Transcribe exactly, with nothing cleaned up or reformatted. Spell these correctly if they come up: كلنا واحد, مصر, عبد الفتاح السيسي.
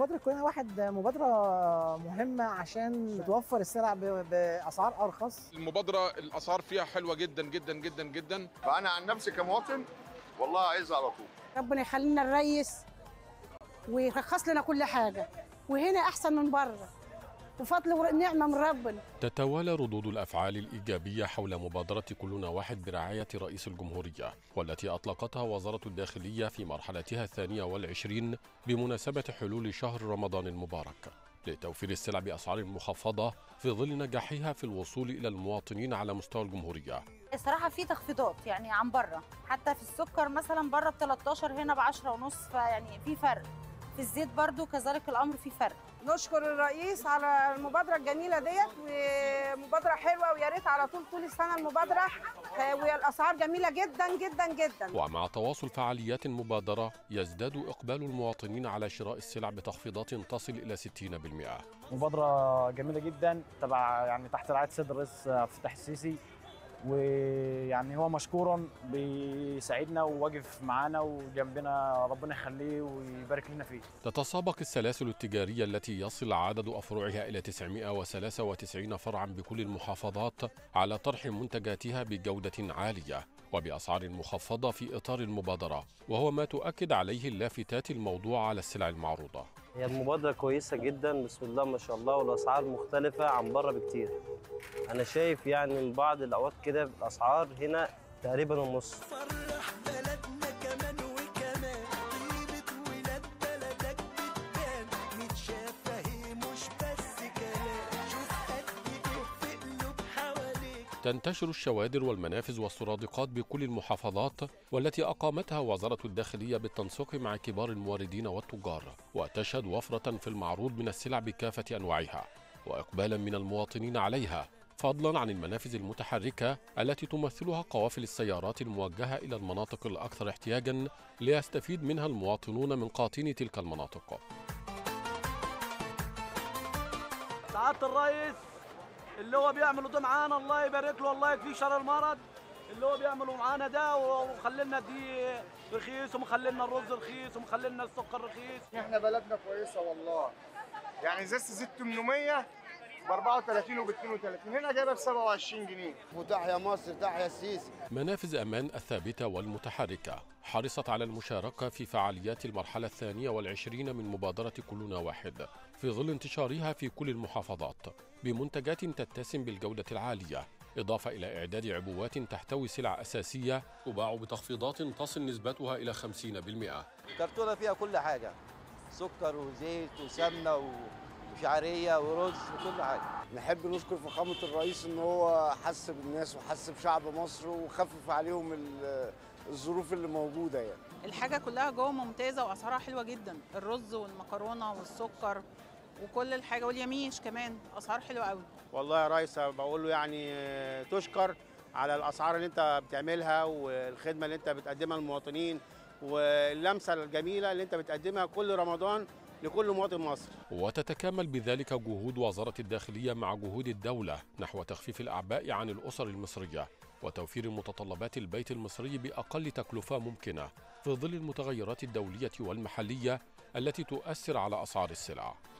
مبادرة كلنا واحد مبادرة مهمة عشان توفر السلع بأسعار أرخص. المبادرة الأسعار فيها حلوة جدا جدا جدا جدا. فأنا عن نفسي كمواطن والله عايز على طول. ربنا يخلينا الريس ويرخص لنا كل حاجة، وهنا أحسن من بره، وفضل ونعمة من ربنا. تتوالى ردود الأفعال الإيجابية حول مبادرة كلنا واحد برعاية رئيس الجمهورية، والتي أطلقتها وزارة الداخلية في مرحلتها الثانية والعشرين بمناسبة حلول شهر رمضان المبارك، لتوفير السلع بأسعار مخفضة في ظل نجاحها في الوصول إلى المواطنين على مستوى الجمهورية. الصراحة في تخفيضات يعني عن بره، حتى في السكر مثلا بره ب تلتاشر هنا ب عشرة ونص، فيعني في فرق. في الزيت برضو كذلك الأمر في فرق. نشكر الرئيس على المبادرة الجميلة ديت، ومبادرة حلوة، ويا ريت على طول طول السنة المبادرة، والأسعار جميلة جدا جدا جدا. ومع تواصل فعاليات المبادرة يزداد إقبال المواطنين على شراء السلع بتخفيضات تصل إلى ستين بالمئة. مبادرة جميلة جدا تبع يعني تحت رعاية سيد الرئيس عبد الفتاح السيسي، ويعني هو مشكورا بيساعدنا وواقف معانا وجنبنا، ربنا يخليه ويبارك لنا فيه. تتسابق السلاسل التجارية التي يصل عدد أفرعها إلى تسعمئة وثلاثة وتسعين فرعا بكل المحافظات على طرح منتجاتها بجودة عالية وبأسعار مخفضة في إطار المبادرة، وهو ما تؤكد عليه اللافتات الموضوع على السلع المعروضة. هي المبادرة كويسة جدا، بسم الله ما شاء الله، والأسعار مختلفة عن بره بكتير. أنا شايف يعني من بعض الأوقات كده الأسعار هنا تقريبا النص. تنتشر الشوادر والمنافذ والسرادقات بكل المحافظات، والتي أقامتها وزارة الداخلية بالتنسيق مع كبار الموردين والتجار، وتشهد وفرة في المعروض من السلع بكافة أنواعها وإقبالا من المواطنين عليها، فضلا عن المنافذ المتحركة التي تمثلها قوافل السيارات الموجهة إلى المناطق الأكثر احتياجا ليستفيد منها المواطنون من قاطني تلك المناطق. سعادة الرئيس اللي هو بيعمله ده معانا الله يبارك له، الله يكفيه شر المرض اللي هو بيعمله معانا ده، ومخلينا دي رخيص، ومخلينا الرز رخيص، ومخلينا السكر رخيص. احنا بلدنا كويسه والله، يعني زيت زيت ثمنمية ب أربعة وتلاتين وب اتنين وتلاتين، هنا جايبها ب سبعة وعشرين جنيه. وتحيا مصر، تحيا السيسي. منافذ أمان الثابتة والمتحركة حرصت على المشاركة في فعاليات المرحلة الثانية والعشرين من مبادرة كلنا واحد في ظل انتشارها في كل المحافظات بمنتجات تتسم بالجودة العالية، إضافة إلى إعداد عبوات تحتوي سلع أساسية تباع بتخفيضات تصل نسبتها إلى خمسين بالمئة. كرتونة فيها كل حاجة، سكر وزيت وسمنة و شعريه ورز وكل حاجه. نحب نشكر فخامه الرئيس ان هو حس بالناس وحس بشعب مصر وخفف عليهم الظروف اللي موجوده. يعني الحاجه كلها جوه ممتازه واسعارها حلوه جدا، الرز والمكرونه والسكر وكل الحاجه، واليميش كمان اسعار حلوه قوي. والله يا ريس بقول له يعني تشكر على الاسعار اللي انت بتعملها والخدمه اللي انت بتقدمها للمواطنين واللمسه الجميله اللي انت بتقدمها كل رمضان لكل مواطن مصر. وتتكامل بذلك جهود وزارة الداخلية مع جهود الدولة نحو تخفيف الأعباء عن الأسر المصرية وتوفير متطلبات البيت المصري بأقل تكلفة ممكنة في ظل المتغيرات الدولية والمحلية التي تؤثر على أسعار السلع.